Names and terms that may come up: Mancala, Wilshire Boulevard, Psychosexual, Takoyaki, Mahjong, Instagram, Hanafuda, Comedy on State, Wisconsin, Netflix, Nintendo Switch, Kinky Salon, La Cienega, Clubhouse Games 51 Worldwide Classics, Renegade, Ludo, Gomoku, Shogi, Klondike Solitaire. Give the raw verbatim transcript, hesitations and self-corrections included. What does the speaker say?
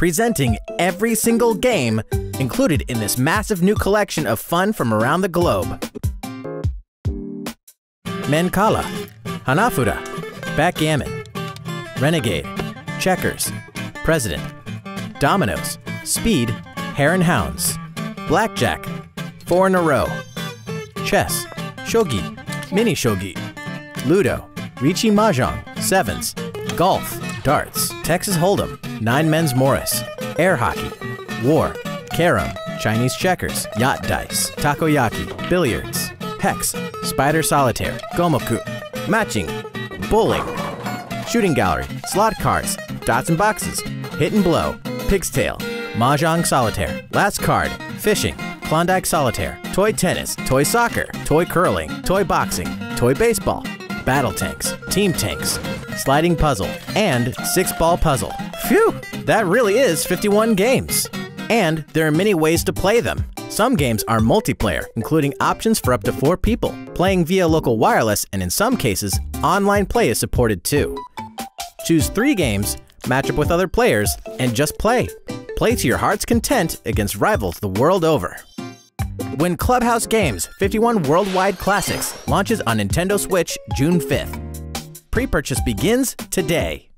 presenting every single game included in this massive new collection of fun from around the globe. Mancala, Hanafuda, Backgammon, Renegade, Checkers, President, Dominoes, Speed, Hare and Hounds, Blackjack, Four in a Row, Chess, Shogi, Mini Shogi, Ludo, Ricci Mahjong, Sevens, Golf, Darts, Texas Hold'em, Nine Men's Morris, Air Hockey, War, Carom, Chinese Checkers, Yacht Dice, Takoyaki, Billiards, Hex, Spider Solitaire, Gomoku, Matching, Bowling, Shooting Gallery, Slot Cars, Dots and Boxes, Hit and Blow, Pig's Tail, Mahjong Solitaire, Last Card, Fishing, Klondike Solitaire, Toy Tennis, Toy Soccer, Toy Curling, Toy Boxing, Toy Baseball, Battle Tanks, Team Tanks, Sliding Puzzle, and Six Ball Puzzle. Phew! That really is fifty-one games! And there are many ways to play them. Some games are multiplayer, including options for up to four people, playing via local wireless, and in some cases, online play is supported too. Choose three games, match up with other players, and just play. Play to your heart's content against rivals the world over. When Clubhouse Games fifty-one Worldwide Classics launches on Nintendo Switch June fifth, pre-purchase begins today.